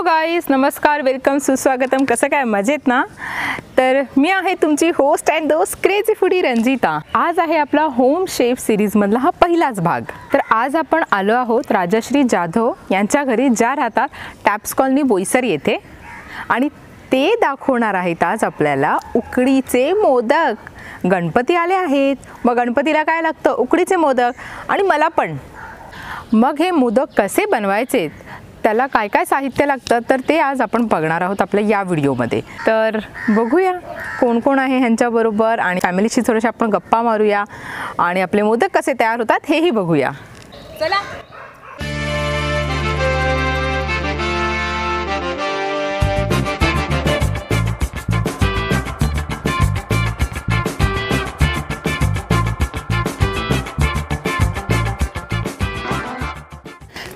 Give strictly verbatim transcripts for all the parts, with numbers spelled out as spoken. Hello guys, नमस्कार, welcome, सुस्वागतम. कसं काय, मजेत ना? तर मी आहे तुमची होस्ट अँड दोस्त क्रेझी फूडी रंजिता. आज आहे आपला होम शेफ सिरीजमधला हा पहिलाच भाग. तर आज आपण आलो आहोत राजश्री जाधव यांच्या घरी, ज्या राहतात टॅप्स कॉलनी बोईसर येथे, आणि ते दाखवणार आहेत आज आपल्याला उकडीचे मोदक. गणपती आले आहेत, मग गणपतीला काय लागतं? उकडीचे मोदक. आणि मला पण मग हे मोदक कसे बनवायचे, त्याला काय काय साहित्य लागतं, तर ते आज आपण बघणार आहोत आपल्या या व्हिडिओमध्ये. तर बघूया कोण कोण आहे ह्यांच्याबरोबर, आणि फॅमिलीशी थोडीशी आपण गप्पा मारूया, आणि आपले मोदक कसे तयार होतात हेही बघूया. चला.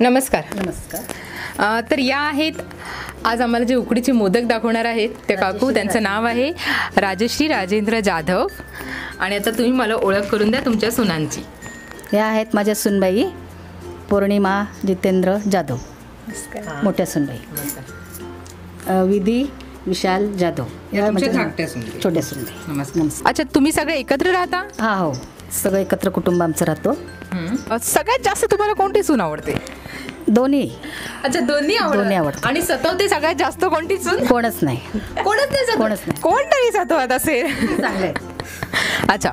नमस्कार. नमस्कार. तर या आहेत आज आम्हाला जे उकडीचे मोदक दाखवणार आहेत ते काकू. त्यांचं नाव आहे राजश्री राजेंद्र जाधव. आणि आता तुम्ही मला ओळख करून द्या तुमच्या सुनांची. या आहेत माझ्या सुनबाई पौर्णिमा जितेंद्र जाधव, मोठ्या सुनबाई विधी विशाल जाधव, या छोट्या सुनबाई. नमस्कार. अच्छा, तुम्ही सगळे एकत्र राहता? हा हो, सगळं एकत्र कुटुंब आमचं राहतो. सगळ्यात जास्त तुम्हाला कोणती सून आवडते? दोन्ही. अच्छा, दोन्ही आवडते. आणि सतवते सगळ्यात जास्त कोणती सून? कोणच नाही. कोणच नाही. कोणच नाही. कोणतरी सतवत असेल. चांगलं. अच्छा,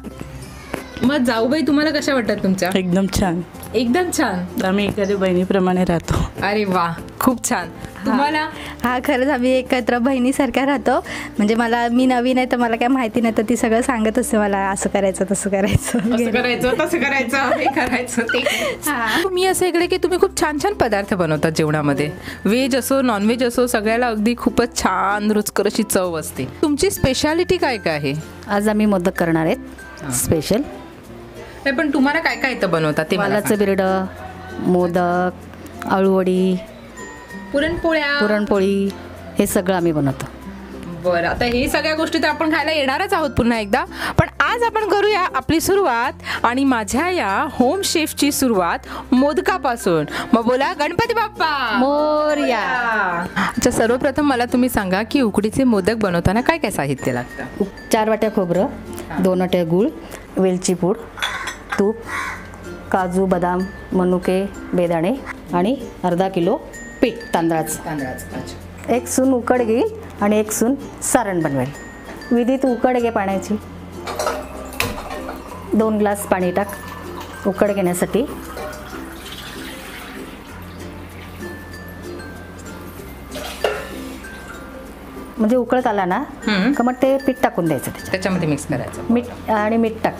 मग जाऊबाई तुम्हाला कशा वाटतात तुमच्या? एकदम छान. एकदम छान. आम्ही एखाद्या बहिणीप्रमाणे राहतो. अरे वा, खूप छान. तुम्हाला? हा, खरंच आम्ही एकत्र बहिणीसारख्या राहतो. म्हणजे मला, मी नवीन आहे तर मला काय माहिती नाही, तर ती सगळं सांगत असते मला, असं करायचं तसं करायचं असं करायचं तसं करायचं हे करायचं ते. मी असं ऐकलं की तुम्ही खूप छान छान पदार्थ बनवतात जेवणामध्ये, व्हेज असो नॉनव्हेज असो, सगळ्याला अगदी खूपच छान रुचकर अशी चव असते. तुमची स्पेशालिटी काय काय आहे? आज आम्ही मोदक करणार आहेत स्पेशल. नाही, पण तुम्हाला काय काय इथं बनवतात ते? वालाचं बिरडं, मोदक, आळूवडी, पुरणपोळ्या, पुरणपोळी, हे सगळं आम्ही बनवतो. बरं, आता हे सगळ्या गोष्टी तर आपण खायला येणारच आहोत पुन्हा एकदा, पण आज आपण करूया आपली सुरुवात. आणि माझ्या या होम शेफची सुरुवात मोदकापासून. मग बोला गणपती बाप्पा मोरया. अच्छा, सर्वप्रथम मला तुम्ही सांगा की उकडीचे मोदक बनवताना काय काय साहित्य लागतं? चार वाट्या खोबरं, दोन वाट्या गूळ, वेलची पूड, तूप, काजू, बदाम, मनुके, बेदाणे, आणि अर्धा किलो पीठ तांदळाचं. तांदळाचं. एक सून उकड घेईल आणि एक सून सारण बनवेल. विधीत उकड घे पाण्याची, दोन ग्लास पाणी टाक उकड घेण्यासाठी. म्हणजे उकळत आला ना का मग ते पीठ टाकून द्यायचं, त्याच्यामध्ये मिक्स करायचं. मीठ आणि मीठ टाक.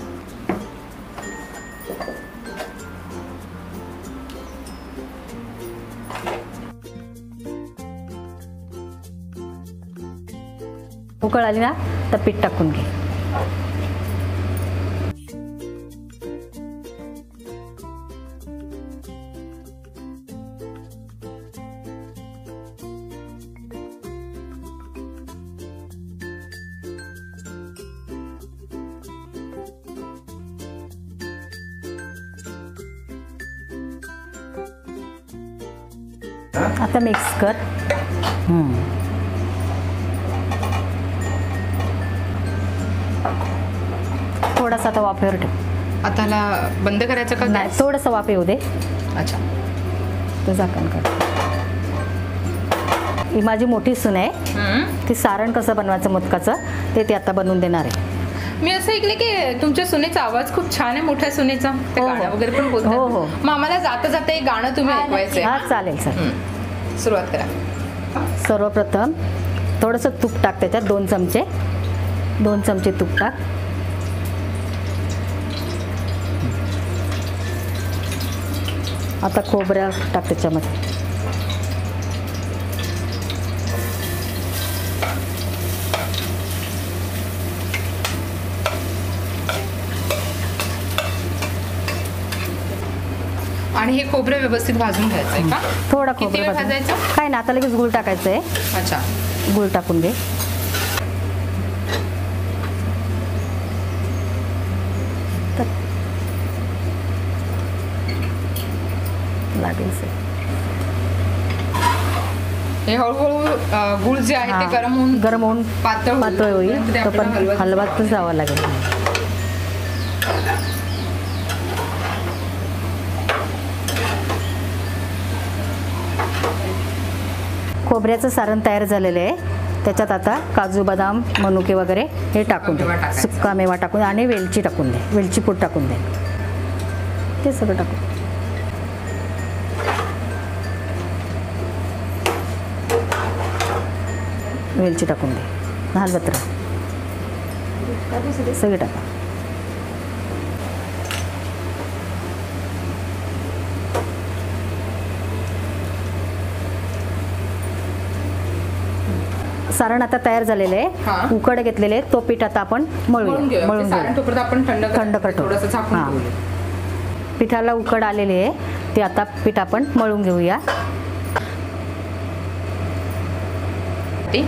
उकळ आली ना तर पीठ टाकून घे. आता मिक्स कर. हम्म. थोडासा आता वाफेवर ठेव. आताला बंद करायचं का? नाही, थोडंसं वाफ येऊ दे. अच्छा, तो झाकण काढ. ही माझी मोठी सून आहे, ती सारण कसं बनवायचं मोदकाचं ते ती आता बनवून देणार आहे. मी असं ऐकलं की तुमच्या सुनेचा आवाज खूप छान आहे, मोठ्या सुनेचा. वगैरे पण बोलतो. हो हो. मग आम्हाला जाता जाता एक गाणं तुम्ही ऐकवायचं. हा चालेल सर, सुरुवात करा. सर्वप्रथम थोडंसं तूप टाक त्याच्यात, दोन चमचे दोन चमचे तूप टाक. आता खोबऱ्या टाक त्याच्यामध्ये. आणि हे खोबरं व्यवस्थित भाजून घ्यायचंय का? थोडा खोबरं भाजायचं काय ना, आता लगेच गुळ टाकायचंय. अच्छा, गुळ टाकून घे. हळूहळू गुळ जे आहे ते गरम होऊन गरम होऊन पातळ पातळ होईल तोपर्यंत हलवतच जावं लागेल. खोबऱ्याचं सारण तयार झालेलं आहे. त्याच्यात आता काजू बदाम मनुके वगैरे हे टाकून दे, सुक्का मेवा टाकून आणि वेलची टाकून दे, वेलची पूड टाकून दे, ते सगळं टाकून वेलची टाकून दे, हलवत्र सगळे टाका. सारण आता तयार झालेले आहे, उकड घेतलेले, तो पीठ आता आपण मळून मळून थंड करतो. पिठाला उकड आलेली आहे, ते आता पीठ आपण मळून घेऊया.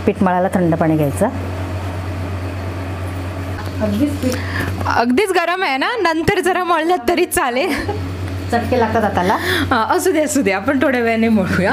पीठ मळायला थंड पाणी घ्यायचं. अगदीच गरम आहे ना, नंतर जरा मळलं तरी चालेल. चटके लागतात हाताला. असू दे असू दे, आपण थोड्या वेळाने मळूया.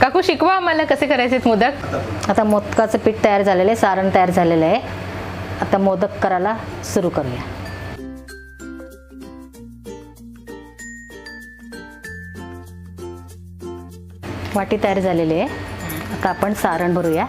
काकू शिकवा आम्हाला कसे करायचे मोदक. आता मोदकाचं पीठ तयार झालेलं आहे, सारण तयार झालेलं आहे, आता मोदक करायला सुरू करूया. वाटी तयार झालेली आहे, आता आपण सारण भरूया.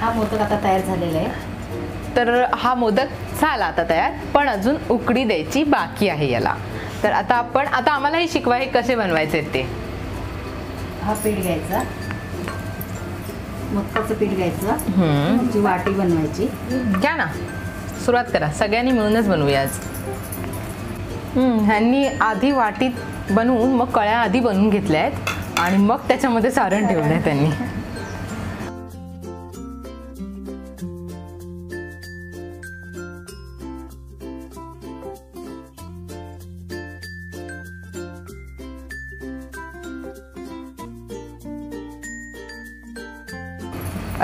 हा मोदक आता तयार झालेला आहे. तर हा मोदक झाला आता तयार, पण अजून उकडी द्यायची बाकी आहे याला. तर आता आपण आता आम्हाला हे शिकवा, हे कसे बनवायचे ते. हा पीठ घ्यायचा, मोदकाचं पीठ घ्यायचं, जी वाटी बनवायची. घ्या ना, सुरुवात करा, सगळ्यांनी मिळूनच बनवूया आज. ह्यांनी आधी वाटीत बनवून मग कळ्या आधी बनवून घेतल्या आहेत आणि मग त्याच्यामध्ये सारण ठेवलं आहे त्यांनी.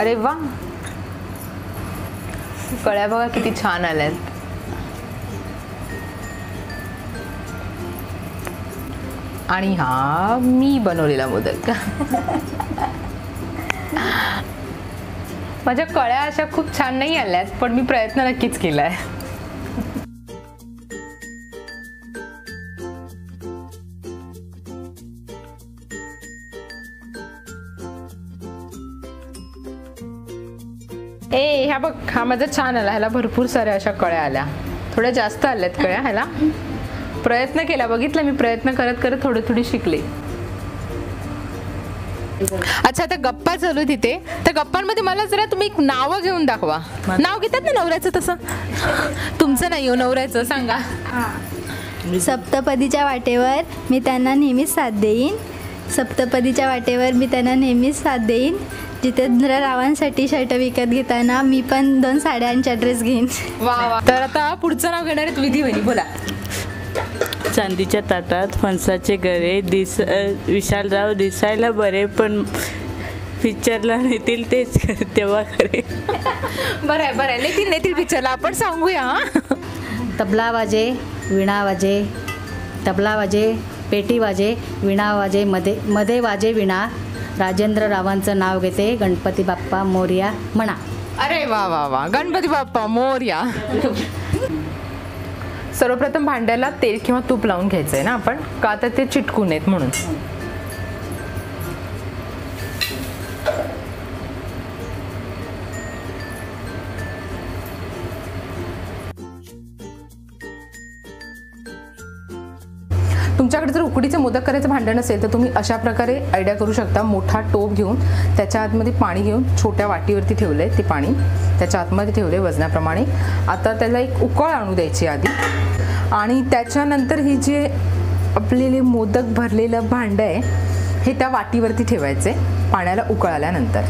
अरे वा, कळ्या बघा किती छान आल्यात. आणि हा मी बनवलेला मोदक. माझ्या कळ्या अशा खूप छान नाही आल्यात, पण मी प्रयत्न नक्कीच केलाय. ए ह्या बघ, हा माझा छान आला, ह्याला भरपूर साऱ्या अशा कळ्या आल्या, थोड्या जास्त आल्यात कळ्या. ह्याला प्रयत्न केला, बघितलं मी प्रयत्न करत करत थोडी थोडी शिकले. अच्छा आता गप्पा चालू तिथे, तर गप्पांमध्ये मला जरा तुम्ही नावं घेऊन दाखवा. नाव घेतात ना नवऱ्याचं, तसं तुमचं नाही हो, नवऱ्याचं सांगा. सप्तपदीच्या वाटेवर मी त्यांना नेहमीच साथ देईन, सप्तपदीच्या वाटेवर मी त्यांना नेहमीच साथ देईन. जितेंद्र रावांसाठी शर्ट विकत घेताना मी पण दोन साड्यांचा ड्रेस घेईन. वा वा. तर आता पुढचं नाव घेणार आहेत विधी वहिनी, बोला. चांदीच्या ताटात फणसाचे गरे दिस विशालराव दिसायला बरे पण पिक्चरला नेतील तेच तेव्हा खरे. बरं आहे बरं आहे, नेतील नेतील पिक्चरला, आपण सांगूया. तबला वाजे विणा वाजे, तबला वाजे पेटी वाजे विणा वाजे, मध्ये मध्ये वाजे विणा, राजेंद्र रावांचं नाव घेते, गणपती बाप्पा मोरया म्हणा. अरे वा वा वा, गणपती बाप्पा मोरया. सर्वप्रथम भांड्याला तेल किंवा तूप लावून घ्यायचंय ना आपण, का तर ते चिटकून येत म्हणून. तुमच्याकडे जर उकडीचे मोदक करायचं भांडण असेल तर तुम्ही अशा प्रकारे आयडिया करू शकता। मोठा टोप घेऊन त्याच्या आतमध्ये पाणी घेऊन छोट्या वाटीवरती ठेवले, ते पाणी त्याच्या आतमध्ये ठेवले वजनाप्रमाणे। आता त्याला एक उकळ आणू द्यायची आधी, आणि त्याच्यानंतर ही जे आपलेले मोदक भरलेलं भांडं आहे हे त्या वाटीवरती ठेवायचे पाण्याला उकळ आल्यानंतर।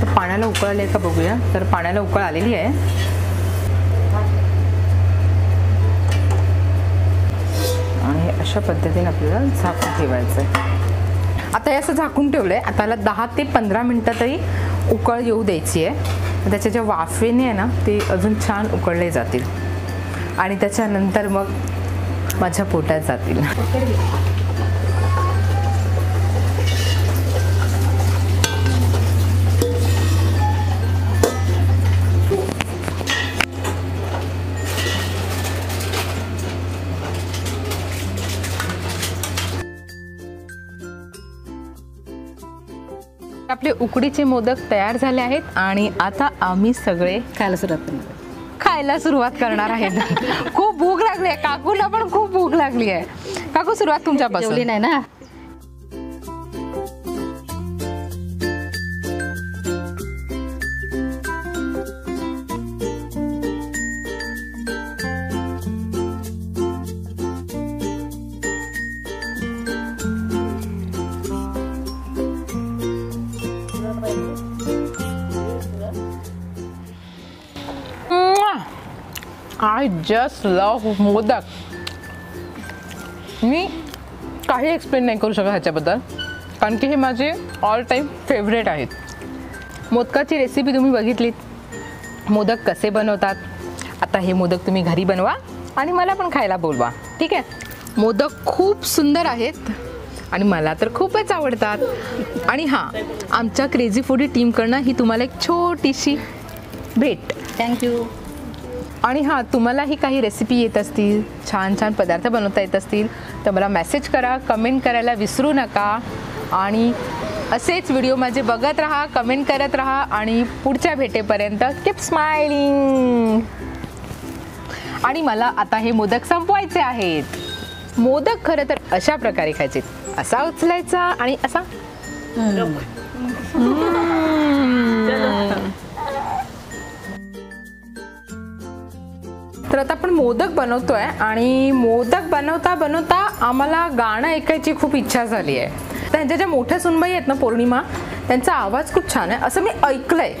तर पाण्याला उकळ आले का बघूया। तर पाण्याला उकळ आलेली आहे आणि अशा पद्धतीने आपल्याला झाकून ठेवायचं आहे। आता हे असं झाकून ठेवलं आहे, आता याला दहा ते पंधरा मिनटं तरी उकळ येऊ द्यायची आहे। त्याच्या ज्या वाफेने आहे ना ते अजून छान उकळले जातील आणि त्याच्यानंतर मग माझ्या पोटात जातील। आपले उकडीचे मोदक तयार झाले आहेत आणि आता आम्ही सगळे खायला सुरुवात करणार खायला सुरुवात करणार आहेत। खूप भूक लागली आहे, काकूला पण खूप भूक लागली आहे। काकू सुरुवात तुमच्यापासून जेवली नाही ना? I just love modak. मी काही एक्सप्लेन नाही करू शकत ह्याच्याबद्दल, कारण की हे माझे ऑल टाईम फेवरेट आहेत। मोदकाची रेसिपी तुम्ही बघितलीत, मोदक कसे बनवतात। आता हे मोदक तुम्ही घरी बनवा आणि मला पण खायला बोलवा, ठीक आहे। मोदक खूप सुंदर आहेत आणि मला तर खूपच आवडतात। आणि हां, आमच्या क्रेझी फूडी टीमकडनं ही तुम्हाला एक छोटीशी भेट। थँक्यू। आणि हां, तुम्हालाही काही रेसिपी येत असतील, छान छान पदार्थ बनवता येत असतील तर मला मेसेज करा, कमेंट करायला विसरू नका। आणि असेच व्हिडिओ माझे बघत राहा, कमेंट करत राहा आणि पुढच्या भेटेपर्यंत कीप स्माइलिंग। आणि मला आता हे मोदक संपवायचे आहेत। मोदक खरं तर अशा प्रकारे खायचे, असा उचलायचा आणि असा तर आता आपण मोदक बनवतो आहे आणि मोदक बनवता बनवता आम्हाला गाणं ऐकायची खूप इच्छा झाली आहे। त्यांच्या ज्या मोठ्या सुनबाई आहेत ना पौर्णिमा, त्यांचा आवाज खूप छान आहे असं मी ऐकलं आहे।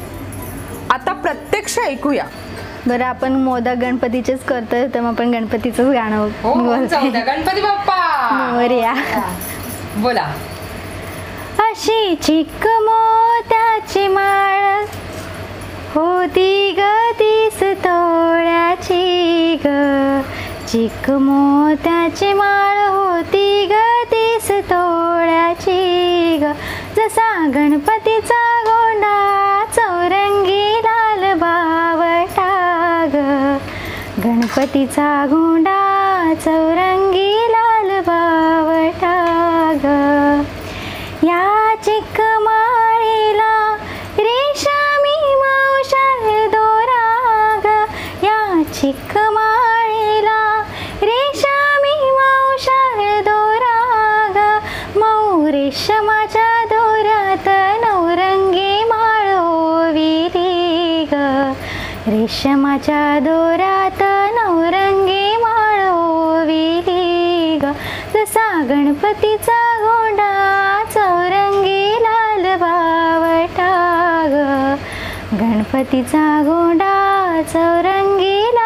आता प्रत्यक्ष ऐकूया बरं। आपण मोदक गणपतीचेच करतोय तर मग आपण गणपतीचंच गाणं बोलतोय। गणपती बाप्पा मोरया बोला। अशी चिक मोत्याची माळ होती ग तीस तोळ्याची ग, चिक मोत्याची माळ होती ग तीस तोळ्याची ग, जसा गणपतीचा गोंडा चौरंगी लाल बावटा ग, गणपतीचा गोंडा चौरंगी लाल बावटा ग, या चिक माळीला रेशमी मावशाल दोरा ग, या चिक माळीला रेशमी मावशाल दोरा ग, मऊ रेशमाच्या दोऱ्यात नवरंगी माळ ओविली ग, रेशमाच्या दोऱ्यात नवरंगी माळ ओविली ग, जसा गणपतीचा गोंडा चौरंगी लाल बावटा ग, गणपतीचा गोंडा चौरंगी